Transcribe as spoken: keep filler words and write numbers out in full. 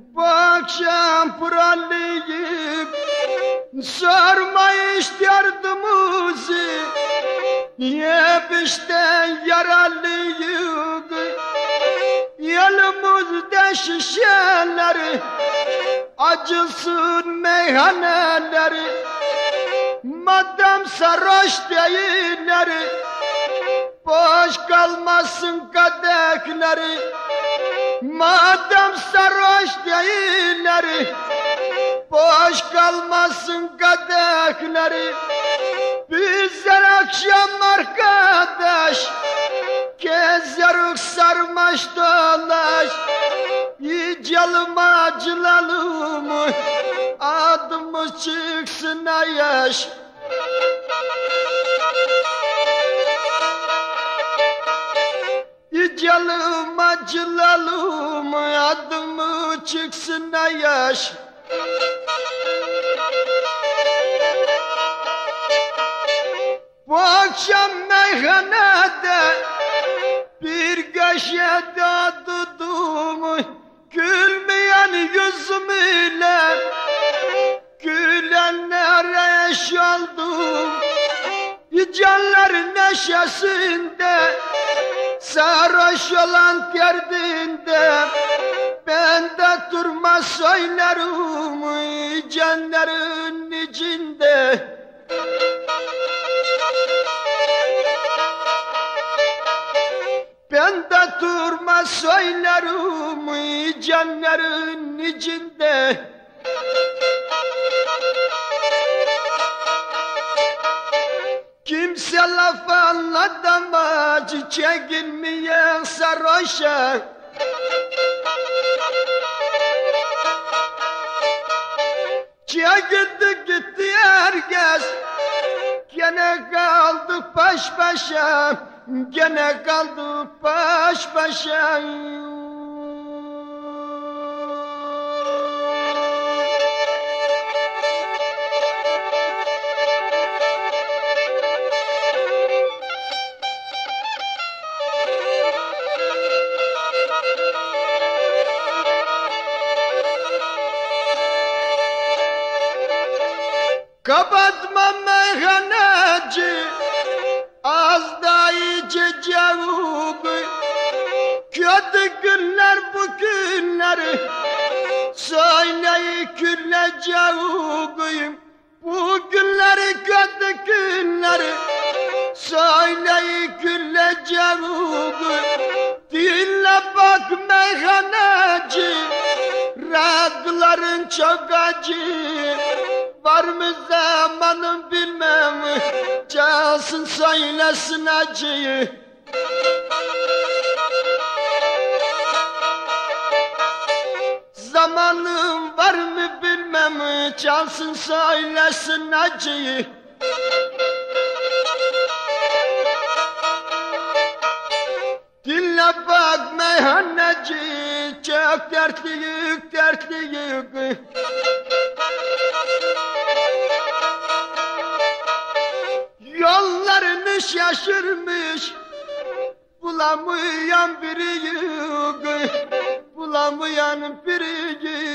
Bakşam pıralleyip sorma işte yardımızı. Hep işte yaralıyık, yolumuzda şişeleri, acısın meyhaneleri. Madem sarhoş değilleri, boş kalmasın kadehleri. Madem sarhoş değilleri, boş kalmasın kadehleri. Bizler akşam arkadaş, gezeruk sarmaş dolaş. Yiyeceğim acılalım, adımız çıksın ayaş. Yiyeceğim acılalım, adımız çıksın ayaş. Bu akşam meyhanede bir köşede adımı, gülmeyen yüzüm ile gülenlere eş oldum. Canların neşesinde, sarhoş olan derdinde, ben de durma söylerim canların içinde. Ben de durma söylerim canların içinde. Kimse laf anlatamaz çekinmeyen sarhoşa. Çekildi gitti herkes, gene kaldık baş başa, gene kaldık baş başa. Kapatma meyhaneci, az da içeceğim. Kötü günler bugünleri, söyleyip güleceğim. Bu günleri kötü günleri, söyleyip güleceğim. Dinle bak meyhaneci, rahatların çok acı. Var mı zamanım bilmem, çalsın söylesin acıyı. Zamanım var mı bilmem, çalsın söylesin acıyı. Dinle bak meyhaneci, çok dertliyik dertliyik. Yollarını şaşırmış, bulamayan biri, bulamayan biri.